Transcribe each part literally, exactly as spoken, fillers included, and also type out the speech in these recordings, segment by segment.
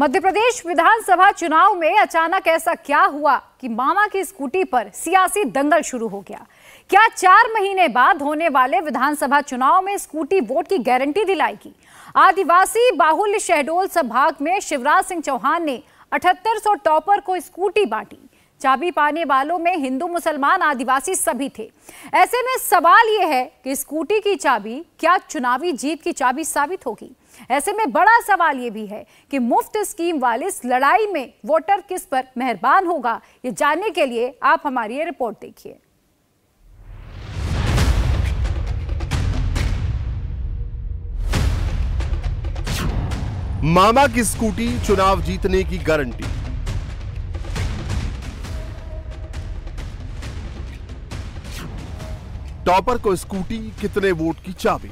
मध्य प्रदेश विधानसभा चुनाव में अचानक ऐसा क्या हुआ कि मामा की स्कूटी पर सियासी दंगल शुरू हो गया? क्या चार महीने बाद होने वाले विधानसभा चुनाव में स्कूटी वोट की गारंटी दिलाएगी? आदिवासी बाहुल्य शहडोल संभाग में शिवराज सिंह चौहान ने अठहत्तर सौ टॉपर को स्कूटी बांटी। चाबी पाने वालों में हिंदू, मुसलमान, आदिवासी सभी थे। ऐसे में सवाल यह है कि स्कूटी की चाबी क्या चुनावी जीत की चाबी साबित होगी? ऐसे में बड़ा सवाल यह भी है कि मुफ्त स्कीम वाली इस लड़ाई में वोटर किस पर मेहरबान होगा? ये जानने के लिए आप हमारी ये रिपोर्ट देखिए। मामा की स्कूटी चुनाव जीतने की गारंटी। टॉपर को स्कूटी, कितने वोट की चाबी।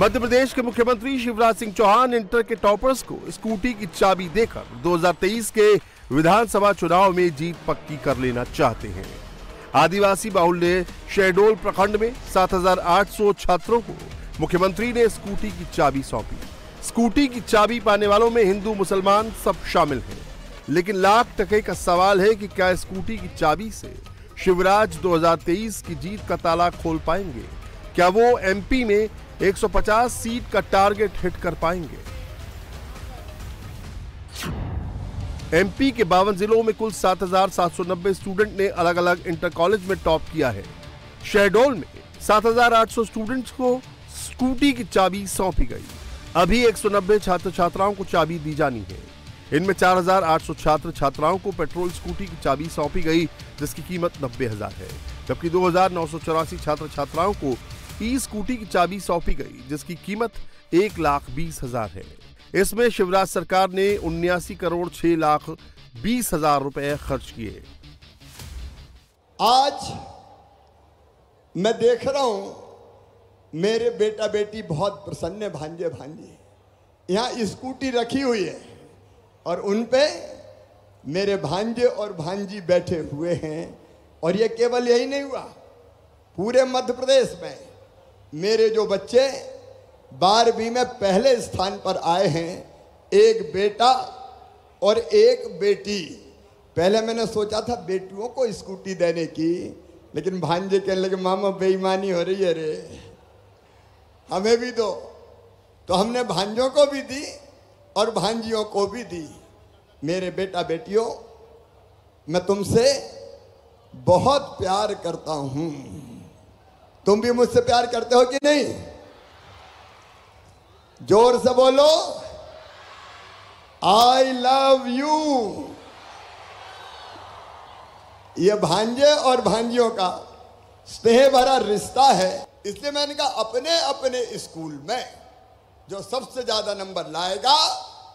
मध्य प्रदेश के मुख्यमंत्री शिवराज सिंह चौहान इंटर के टॉपर्स को स्कूटी की चाबी देकर दो हज़ार तेईस के विधानसभा चुनाव में जीत पक्की कर लेना चाहते हैं। आदिवासी बाहुल्य शहडोल प्रखंड में सात हज़ार आठ सौ छात्रों को मुख्यमंत्री ने स्कूटी की चाबी सौंपी। स्कूटी की चाबी पाने वालों में हिंदू, मुसलमान सब शामिल हैं। लेकिन लाख टके का सवाल है कि क्या स्कूटी की चाबी से शिवराज दो हज़ार तेईस की जीत का ताला खोल पाएंगे? क्या वो एमपी में एक सौ पचास सीट का टारगेट हिट कर पाएंगे? एमपी के बावन जिलों में कुल सात हज़ार सात सौ नब्बे स्टूडेंट ने अलग अलग इंटर कॉलेज में टॉप किया है। शहडोल में सात हज़ार आठ सौ स्टूडेंट्स को स्कूटी की चाबी सौंपी गई। अभी एक सौ नब्बे छात्र छात्राओं को चाबी दी जानी है। इनमें चार हज़ार आठ सौ छात्र छात्राओं को पेट्रोल स्कूटी की चाबी सौंपी गई, जिसकी कीमत नब्बे हज़ार है, जबकि दो हज़ार नौ सौ चौरासी छात्र छात्राओं को ई स्कूटी की चाबी सौंपी गई, जिसकी कीमत एक लाख बीस हजार है। इसमें शिवराज सरकार ने उन्यासी करोड़ छह लाख बीस हजार रुपए खर्च किए। आज मैं देख रहा हूं मेरे बेटा बेटी बहुत प्रसन्न है, भांजे भांजे यहाँ स्कूटी रखी हुई है और उनपे मेरे भांजे और भांजी बैठे हुए हैं। और ये केवल यही नहीं हुआ, पूरे मध्य प्रदेश में मेरे जो बच्चे बारहवीं में पहले स्थान पर आए हैं, एक बेटा और एक बेटी। पहले मैंने सोचा था बेटियों को स्कूटी देने की, लेकिन भांजे कहने लगे मामा बेईमानी हो रही है रे, हमें भी दो। तो हमने भांजों को भी दी और भांजियों को भी दी। मेरे बेटा बेटियों, मैं तुमसे बहुत प्यार करता हूं, तुम भी मुझसे प्यार करते हो कि नहीं? जोर से बोलो, आई लव यू। ये भांजे और भांजियों का स्नेह भरा रिश्ता है। इसलिए मैंने कहा अपने अपने स्कूल में जो सबसे ज्यादा नंबर लाएगा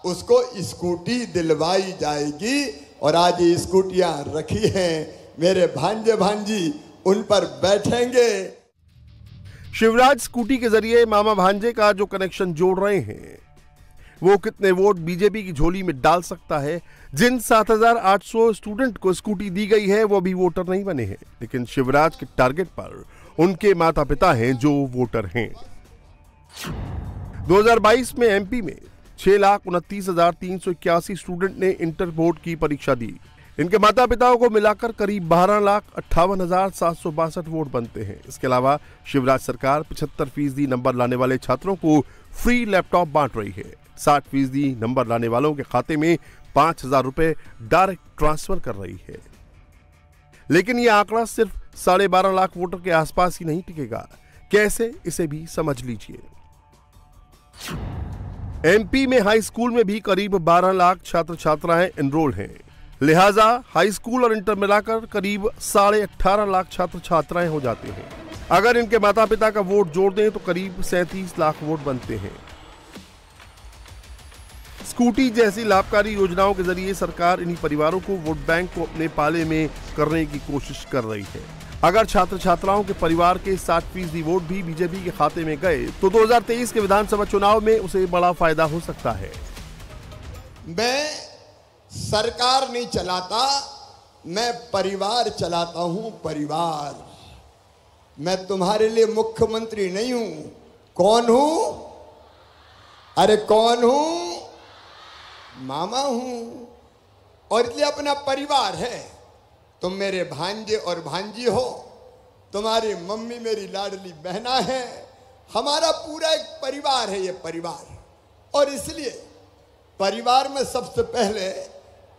उसको स्कूटी दिलवाई जाएगी। और आज ये स्कूटियां रखी हैं, मेरे भांजे भांजी उन पर बैठेंगे। शिवराज स्कूटी के जरिए मामा भांजे का जो कनेक्शन जोड़ रहे हैं, वो कितने वोट बीजेपी की झोली में डाल सकता है? जिन सात हज़ार आठ सौ स्टूडेंट को स्कूटी दी गई है वो अभी वोटर नहीं बने हैं, लेकिन शिवराज के टारगेट पर उनके माता पिता हैं जो वोटर हैं। दो हज़ार बाईस में एमपी में छह लाख उनतीस हजार तीन सौ इक्यासी स्टूडेंट ने इंटर बोर्ड की परीक्षा दी। इनके माता पिताओं को मिलाकर करीब बारह लाख अट्ठावन हजार सात सौ बासठ वोट बनते हैं। इसके अलावा शिवराज सरकार पचहत्तर फीसदी नंबर लाने वाले छात्रों को फ्री लैपटॉप बांट रही है। साठ फीसदी नंबर लाने वालों के खाते में पांच हजार रुपए डायरेक्ट ट्रांसफर कर रही है। लेकिन यह आंकड़ा सिर्फ साढ़े बारह लाख वोटर के आसपास ही नहीं टिकेगा, कैसे इसे भी समझ लीजिए। एमपी में हाई स्कूल में भी करीब बारह लाख छात्र छात्राएं एनरोल हैं, लिहाजा हाई स्कूल और इंटर मिलाकर करीब साढ़े अठारह लाख छात्र छात्राएं हो जाते हैं। अगर इनके माता पिता का वोट जोड़ दें तो करीब सैंतीस लाख वोट बनते हैं। स्कूटी जैसी लाभकारी योजनाओं के जरिए सरकार इन्हीं परिवारों को वोट बैंक को अपने पाले में करने की कोशिश कर रही है। अगर छात्र छात्राओं के परिवार के साठ फीसदी वोट भी बीजेपी के खाते में गए तो दो हज़ार तेईस के विधानसभा चुनाव में उसे बड़ा फायदा हो सकता है। मैं सरकार नहीं चलाता, मैं परिवार चलाता हूं। परिवार, मैं तुम्हारे लिए मुख्यमंत्री नहीं हूं। कौन हूं? अरे कौन हूं? मामा हूं। और इसलिए अपना परिवार है। तुम मेरे भांजे और भांजी हो, तुम्हारी मम्मी मेरी लाडली बहना है, हमारा पूरा एक परिवार है ये परिवार। और इसलिए परिवार में सबसे पहले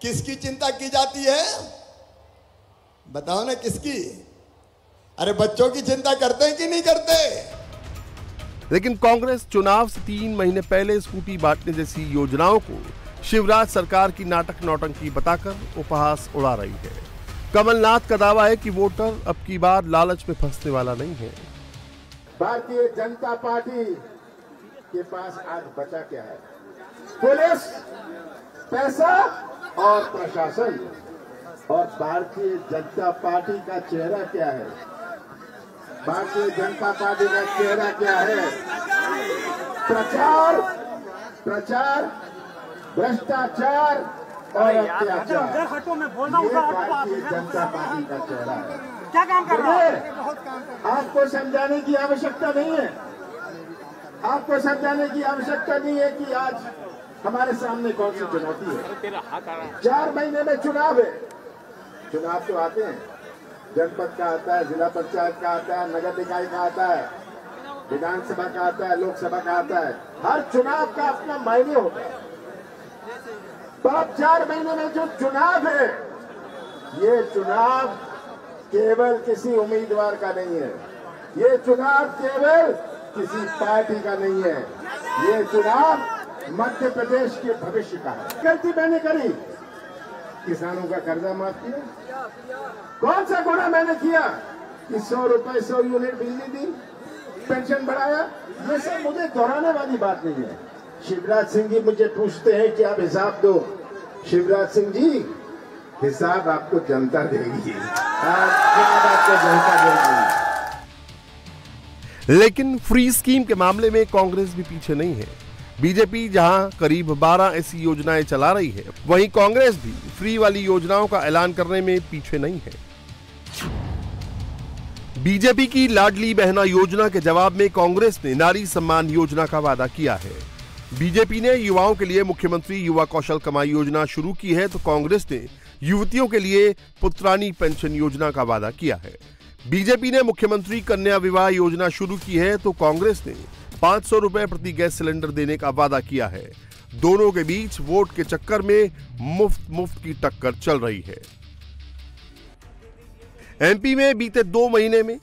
किसकी चिंता की जाती है? बताओ ना किसकी? अरे बच्चों की चिंता करते हैं कि नहीं करते? लेकिन कांग्रेस चुनाव से तीन महीने पहले स्कूटी बांटने जैसी योजनाओं को शिवराज सरकार की नाटक नौटंकी बताकर उपहास उड़ा रही है। कमलनाथ का दावा है कि वोटर अब की बार लालच में फंसने वाला नहीं है। भारतीय जनता पार्टी के पास आज बचा क्या है? पुलिस, पैसा और प्रशासन। और भारतीय जनता पार्टी का चेहरा क्या है? भारतीय जनता पार्टी का चेहरा क्या है? प्रचार, प्रचार, भ्रष्टाचार और अत्याचार। भारतीय जनता पार्टी का चेहरा है। क्या काम कर रहे हैं? आपको समझाने की आवश्यकता नहीं है, आपको समझाने की आवश्यकता नहीं है कि आज हमारे सामने कौन सी चुनौती है। चार महीने में चुनाव है। चुनाव तो आते हैं, जनपद का आता है, जिला पंचायत का आता है, नगर निकाय का आता है, विधानसभा का आता है, लोकसभा का आता है। हर चुनाव का अपना मायने होता है। पर अब चार महीने में जो चुनाव है, ये चुनाव केवल किसी उम्मीदवार का नहीं है, ये चुनाव केवल किसी पार्टी का नहीं है, ये चुनाव मध्य प्रदेश के भविष्य का है। गलती मैंने करी, किसानों का कर्जा माफ किया। कौन सा गुना मैंने किया कि सौ रुपए सौ यूनिट बिजली दी, पेंशन बढ़ाया। ये सब मुझे दोहराने वाली बात नहीं है। शिवराज सिंह जी मुझे पूछते हैं कि आप हिसाब दो। शिवराज सिंह जी, हिसाब आपको जनता देगी, हिसाब आपको जनता देगी। लेकिन फ्री स्कीम के मामले में कांग्रेस भी पीछे नहीं है। बीजेपी जहां करीब बारह ऐसी योजनाएं चला रही है, वहीं कांग्रेस भी फ्री वाली योजनाओं का ऐलान करने में पीछे नहीं है। बीजेपी की लाडली बहना योजना के जवाब में कांग्रेस ने नारी सम्मान योजना का वादा किया है। बीजेपी ने युवाओं के लिए मुख्यमंत्री युवा कौशल कमाई योजना शुरू की है, तो कांग्रेस ने युवतियों के लिए पुत्रानी पेंशन योजना का वादा किया है। बीजेपी ने मुख्यमंत्री कन्या विवाह योजना शुरू की है, तो कांग्रेस ने पाँच सौ रुपए प्रति गैस सिलेंडर देने का वादा किया है। दोनों के बीच वोट के चक्कर में मुफ्त मुफ्त की टक्कर चल रही है। एमपी में बीते दो महीने में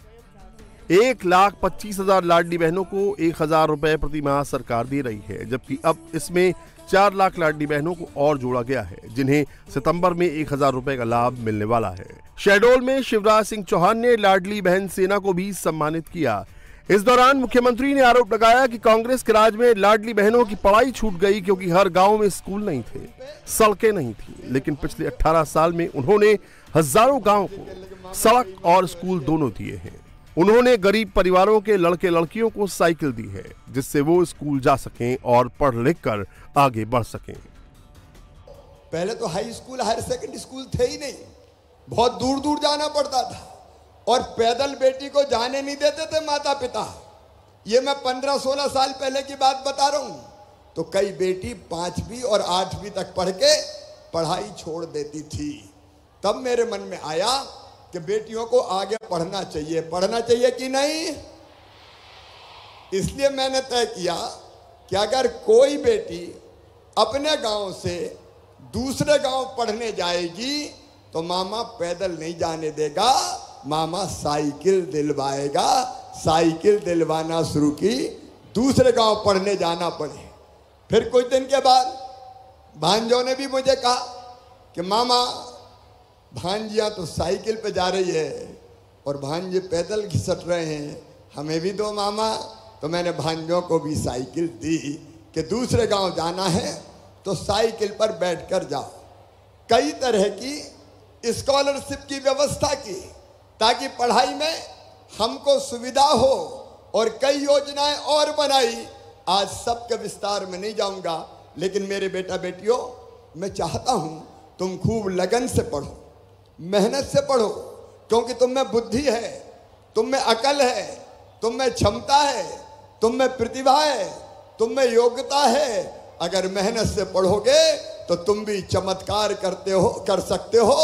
एक लाख पच्चीस हजार लाडली बहनों को एक हजार रुपए प्रति माह सरकार दे रही है, जबकि अब इसमें चार लाख लाडली बहनों को और जोड़ा गया है, जिन्हें सितंबर में एक हजार रुपए का लाभ मिलने वाला है। शहडोल में शिवराज सिंह चौहान ने लाडली बहन सेना को भी सम्मानित किया। इस दौरान मुख्यमंत्री ने आरोप लगाया कि कांग्रेस के राज में लाडली बहनों की पढ़ाई छूट गई, क्योंकि हर गांव में स्कूल नहीं थे, सड़कें नहीं थी। लेकिन पिछले अठारह साल में उन्होंने हजारों गांव को सड़क और स्कूल दोनों दिए हैं। उन्होंने गरीब परिवारों के लड़के लड़कियों को साइकिल दी है, जिससे वो स्कूल जा सकें और पढ़ लिख कर आगे बढ़ सकें। पहले तो high school, higher secondary school थे ही नहीं, बहुत दूर दूर जाना पड़ता था और पैदल बेटी को जाने नहीं देते थे माता पिता। ये मैं पंद्रह सोलह साल पहले की बात बता रहा हूं। तो कई बेटी पांचवी और आठवीं तक पढ़ के पढ़ाई छोड़ देती थी। तब मेरे मन में आया कि बेटियों को आगे पढ़ना चाहिए, पढ़ना चाहिए कि नहीं। इसलिए मैंने तय किया कि अगर कोई बेटी अपने गांव से दूसरे गांव पढ़ने जाएगी तो मामा पैदल नहीं जाने देगा, मामा साइकिल दिलवाएगा। साइकिल दिलवाना शुरू की, दूसरे गांव पढ़ने जाना पड़े। फिर कुछ दिन के बाद भांजों ने भी मुझे कहा कि मामा, भांजियाँ तो साइकिल पे जा रही है और भांजे पैदल घिसट रहे हैं, हमें भी दो मामा। तो मैंने भांजों को भी साइकिल दी कि दूसरे गांव जाना है तो साइकिल पर बैठकर जाओ। कई तरह की स्कॉलरशिप की व्यवस्था की ताकि पढ़ाई में हमको सुविधा हो, और कई योजनाएं और बनाई। आज सबके विस्तार में नहीं जाऊंगा, लेकिन मेरे बेटा बेटियों, मैं चाहता हूं तुम खूब लगन से पढ़ो, मेहनत से पढ़ो, क्योंकि तुम में बुद्धि है, तुम में अकल है, तुम में क्षमता है, तुम में प्रतिभा है। तुम में योग्यता है, अगर मेहनत से पढ़ोगे तो तुम भी चमत्कार करते हो कर सकते हो,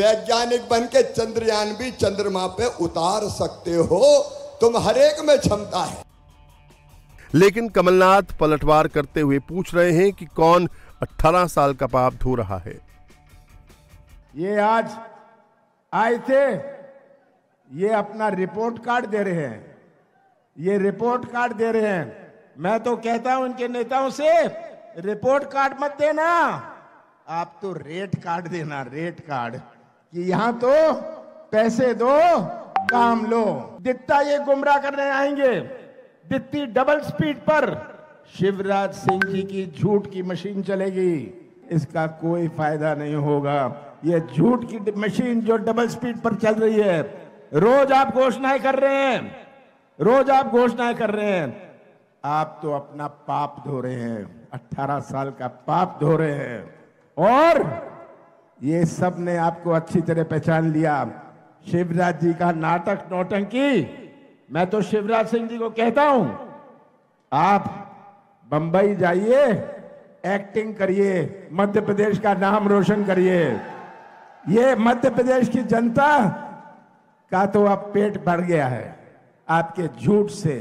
वैज्ञानिक बन के चंद्रयान भी चंद्रमा पे उतार सकते हो, तुम हरेक में क्षमता है। लेकिन कमलनाथ पलटवार करते हुए पूछ रहे हैं कि कौन अठारह साल का पाप धो रहा है। ये आज आए थे, ये अपना रिपोर्ट कार्ड दे रहे हैं, ये रिपोर्ट कार्ड दे रहे हैं। मैं तो कहता हूं इनके नेताओं से, रिपोर्ट कार्ड मत देना, आप तो रेट कार्ड देना, रेट कार्ड, कि यहाँ तो पैसे दो काम लो। दित्ता ये गुमराह करने आएंगे, दित्ती डबल स्पीड पर शिवराज सिंह जी की झूठ की मशीन चलेगी, इसका कोई फायदा नहीं होगा। ये झूठ की मशीन जो डबल स्पीड पर चल रही है, रोज आप घोषणाएं कर रहे हैं, रोज आप घोषणाएं कर रहे हैं, आप तो अपना पाप धो रहे हैं, अठारह साल का पाप धो रहे हैं। और ये सब ने आपको अच्छी तरह पहचान लिया, शिवराज जी का नाटक नौटंकी। मैं तो शिवराज सिंह जी को कहता हूं, आप बंबई जाइए, एक्टिंग करिए, मध्य प्रदेश का नाम रोशन करिए। ये मध्य प्रदेश की जनता का तो अब पेट भर गया है, आपके झूठ से,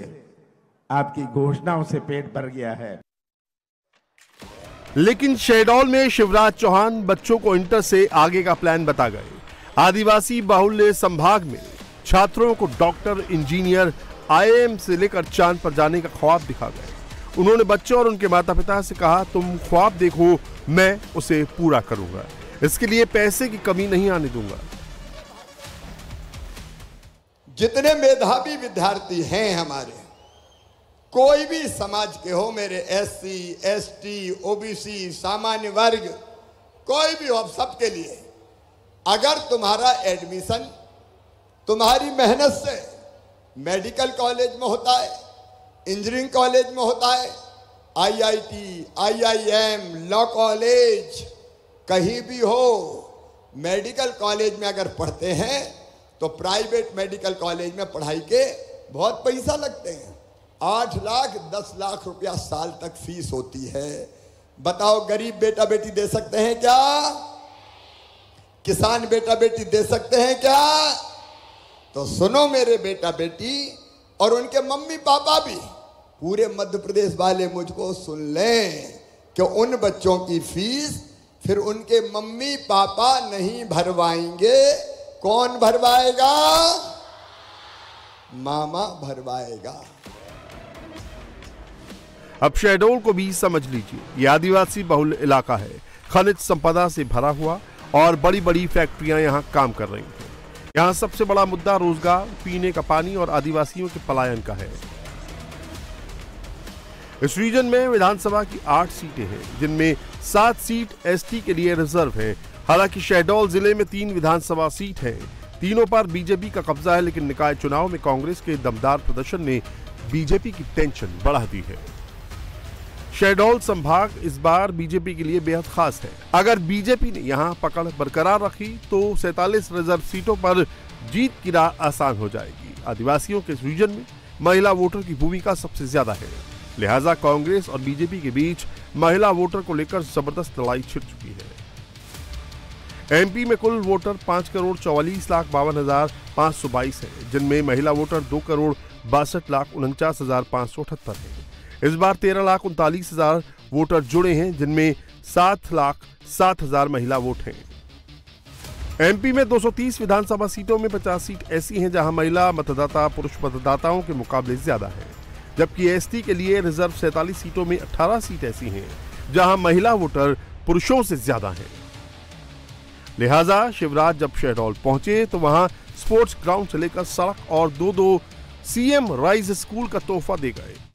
आपकी घोषणाओं से पेट भर गया है। लेकिन शहडोल में शिवराज चौहान बच्चों को इंटर से आगे का प्लान बता गए। आदिवासी बाहुल्य संभाग में छात्रों को डॉक्टर, इंजीनियर, आईआईएम से लेकर चांद पर जाने का ख्वाब दिखा गए। उन्होंने बच्चों और उनके माता पिता से कहा, तुम ख्वाब देखो, मैं उसे पूरा करूंगा, इसके लिए पैसे की कमी नहीं आने दूंगा। जितने मेधावी विद्यार्थी हैं हमारे, कोई भी समाज के हो, मेरे एससी, एसटी, ओबीसी, सामान्य वर्ग, कोई भी हो, आप सबके लिए अगर तुम्हारा एडमिशन तुम्हारी मेहनत से मेडिकल कॉलेज में होता है, इंजीनियरिंग कॉलेज में होता है, आईआईटी, आईआईएम, लॉ कॉलेज, कहीं भी हो, मेडिकल कॉलेज में अगर पढ़ते हैं तो प्राइवेट मेडिकल कॉलेज में पढ़ाई के बहुत पैसा लगते हैं, आठ लाख दस लाख रुपया साल तक फीस होती है। बताओ, गरीब बेटा बेटी दे सकते हैं क्या? किसान बेटा बेटी दे सकते हैं क्या? तो सुनो मेरे बेटा बेटी और उनके मम्मी पापा भी, पूरे मध्य प्रदेश वाले मुझको सुन लें कि उन बच्चों की फीस फिर उनके मम्मी पापा नहीं भरवाएंगे, कौन भरवाएगा? मामा भरवाएगा। अब शहडोल को भी समझ लीजिए, ये आदिवासी बहुल इलाका है, खनिज संपदा से भरा हुआ और बड़ी बड़ी फैक्ट्रियां यहाँ काम कर रही हैं। यहाँ सबसे बड़ा मुद्दा रोजगार, पीने का पानी और आदिवासियों के पलायन का है। इस रीजन में विधानसभा की आठ सीटें हैं, जिनमें सात सीट एसटी के लिए रिजर्व है। हालांकि शहडोल जिले में तीन विधानसभा सीट है, तीनों पर बीजेपी का कब्जा है, लेकिन निकाय चुनाव में कांग्रेस के दमदार प्रदर्शन ने बीजेपी की टेंशन बढ़ा दी है। शहडोल संभाग इस बार बीजेपी के लिए बेहद खास है। अगर बीजेपी ने यहां पकड़ बरकरार रखी तो सैंतालीस रिजर्व सीटों पर जीत की राह आसान हो जाएगी। आदिवासियों के रीजन में महिला वोटर की भूमिका सबसे ज्यादा है, लिहाजा कांग्रेस और बीजेपी के बीच महिला वोटर को लेकर जबरदस्त लड़ाई छिड़ चुकी है। एमपी में कुल वोटर पांच करोड़ चौवालीस लाख बावन हजार पांच सौ बाईस है, जिनमें महिला वोटर दो करोड़ बासठ लाख उनचास हजार पांच सौ अठहत्तर है। इस बार तेरह लाख उनतालीस हजार वोटर जुड़े हैं, जिनमें सात लाख सात हजार महिला वोट हैं। एमपी में दो सौ तीस विधानसभा सीटों में पचास सीट ऐसी हैं जहां महिला मतदाता पुरुष मतदाताओं के मुकाबले ज्यादा है, जबकि एसटी के लिए रिजर्व सैंतालीस सीटों में अठारह सीट ऐसी हैं जहां महिला वोटर पुरुषों से ज्यादा है। लिहाजा शिवराज जब शहडोल पहुंचे तो वहां स्पोर्ट्स ग्राउंड से लेकर सड़क और दो दो सीएम राइज स्कूल का तोहफा दे गए।